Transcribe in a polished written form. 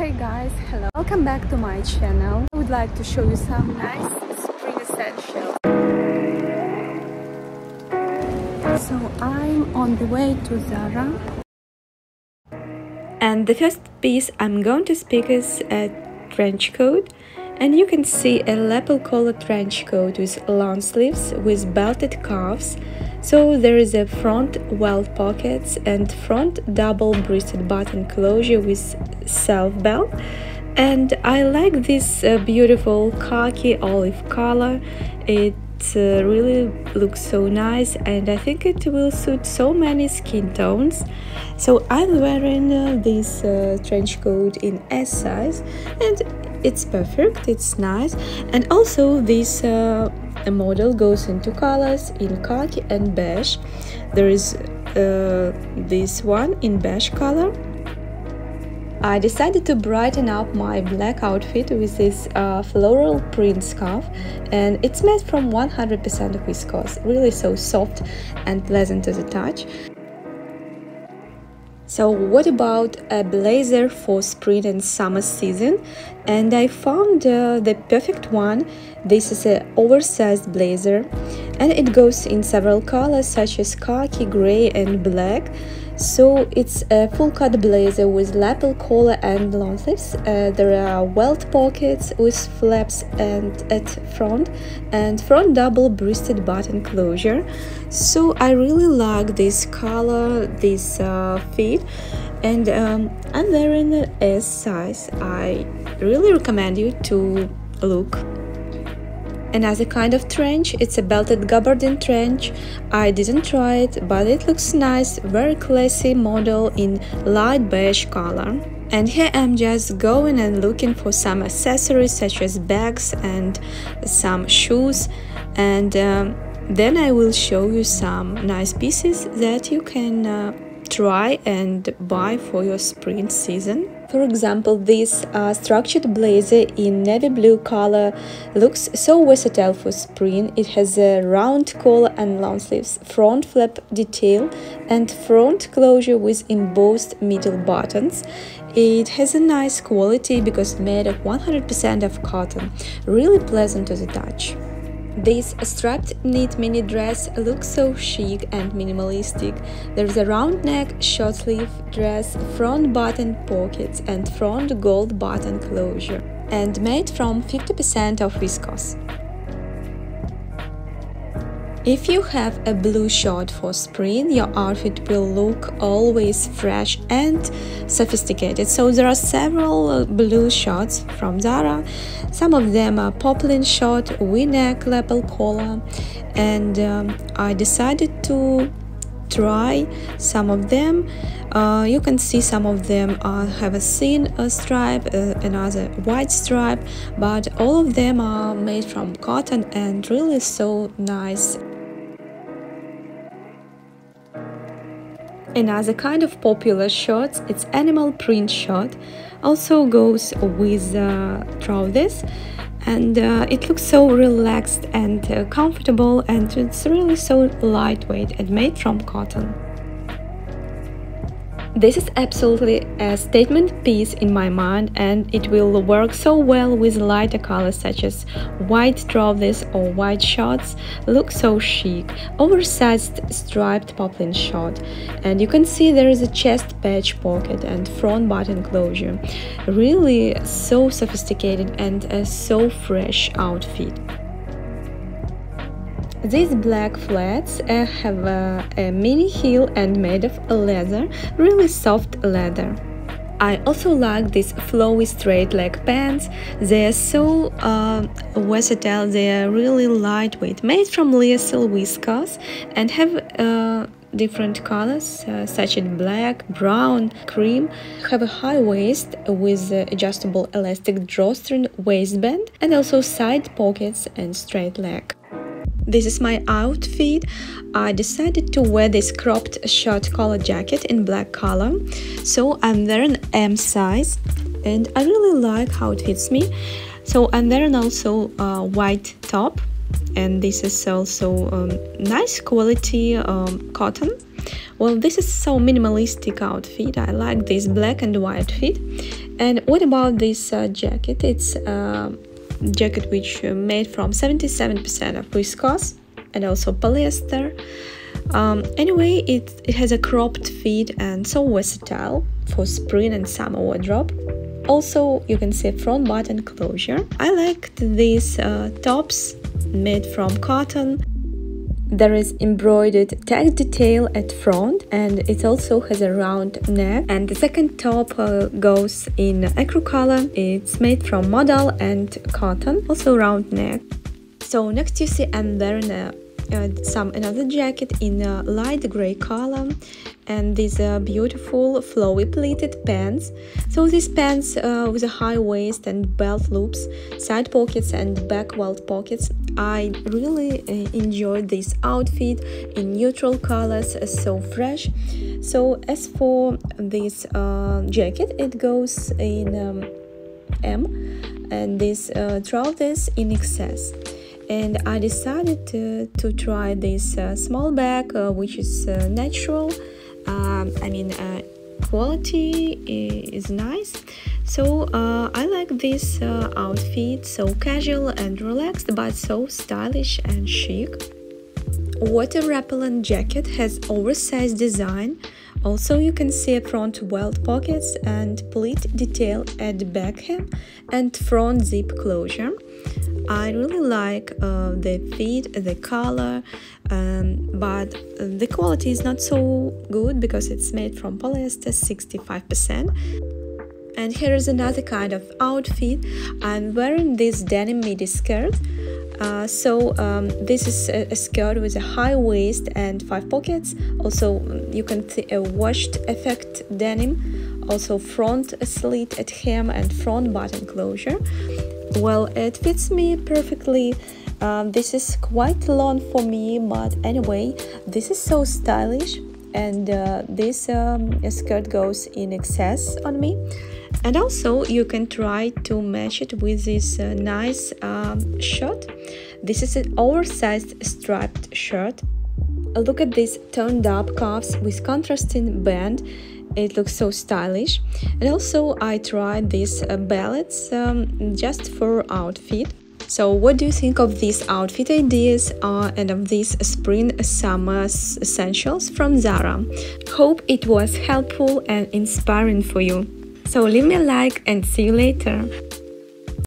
Okay guys, hello, welcome back to my channel. I would like to show you some nice spring essentials. So I'm on the way to Zara, and the first piece I'm going to pick is a trench coat. And you can see a lapel collar trench coat with long sleeves with belted cuffs. So there is a front wide pockets and front double breasted button closure with self belt. And I like this beautiful khaki olive color. It really looks so nice, and I think it will suit so many skin tones. So I'm wearing this trench coat in S size, and it's perfect, it's nice. And also this model goes into colors in khaki and beige. There is this one in beige color. I decided to brighten up my black outfit with this floral print scarf, and it's made from 100% viscose, really so soft and pleasant to the touch. So what about a blazer for spring and summer season? And I found the perfect one. This is an oversized blazer, and it goes in several colors such as khaki, gray and black. So it's a full cut blazer with lapel collar and long sleeves. There are welt pockets with flaps and at front and front double breasted button closure. So I really like this color, this fit, and I'm wearing an S size. I really recommend you to look. Another kind of trench, it's a belted gabardine trench. I didn't try it, but it looks nice, very classy model in light beige color. And here I'm just going and looking for some accessories such as bags and some shoes, and then I will show you some nice pieces that you can try and buy for your spring season. For example, this structured blazer in navy blue color looks so versatile for spring. It has a round collar and long sleeves, front flap detail and front closure with embossed middle buttons. It has a nice quality because it's made of 100% of cotton, really pleasant to the touch. This strapped knit mini dress looks so chic and minimalistic. There's a round neck, short sleeve dress, front button pockets and front gold button closure, and made from 50% of viscose. If you have a blue shirt for spring, your outfit will look always fresh and sophisticated. So there are several blue shirts from Zara. Some of them are poplin shirt, v-neck, lapel collar, and I decided to try some of them. You can see some of them have a thin stripe, another white stripe, but all of them are made from cotton and really so nice. Another kind of popular shorts, it's animal print shirt, also goes with trousers, and it looks so relaxed and comfortable, and it's really so lightweight and made from cotton. This is absolutely a statement piece in my mind, and it will work so well with lighter colors such as white trousers or white shorts. Look so chic, oversized striped poplin shirt, and you can see there is a chest patch pocket and front button closure. Really so sophisticated and a so fresh outfit. These black flats have a mini heel and made of leather, really soft leather. I also like these flowy straight leg pants. They are so versatile, they are really lightweight, made from lyocell viscose and have different colors such as black, brown, cream. Have a high waist with adjustable elastic drawstring waistband, and also side pockets and straight leg. This is my outfit. I decided to wear this cropped short collar jacket in black color. So I'm wearing M size, and I really like how it fits me. So I'm wearing also a white top, and this is also nice quality cotton. Well, this is so minimalistic outfit. I like this black and white fit, And what about this jacket? It's a jacket which made from 77% of viscose and also polyester. Anyway, it has a cropped fit and so versatile for spring and summer wardrobe. Also, you can see front button closure. I liked these tops made from cotton. There is embroidered tag detail at front, and it also has a round neck. And the second top goes in ecru color. It's made from modal and cotton, also round neck. So next you see I'm wearing another jacket in a light gray color, and these beautiful flowy pleated pants. So these pants with a high waist and belt loops, side pockets and back wide pockets. I really enjoyed this outfit in neutral colors, so fresh. So as for this jacket, it goes in M, and this trousers in XS. And I decided to try this small bag, which is natural. Quality is nice. So I like this outfit, so casual and relaxed, but so stylish and chic. Water repellent jacket has oversized design. Also, you can see front welt pockets and pleat detail at back hem and front zip closure. I really like the fit, the color, but the quality is not so good because it's made from polyester 65%. And here is another kind of outfit. I'm wearing this denim midi skirt. This is a skirt with a high waist and 5 pockets. Also, you can see a washed effect denim, also front slit at hem and front button closure. Well, it fits me perfectly. This is quite long for me, but anyway, this is so stylish. And this skirt goes in XS on me. And also you can try to match it with this nice shirt. This is an oversized striped shirt. Look at these turned up cuffs with contrasting band. It looks so stylish. And also I tried these ballets just for outfit. So what do you think of these outfit ideas and of these spring summer essentials from Zara? Hope it was helpful and inspiring for you. So leave me a like and see you later.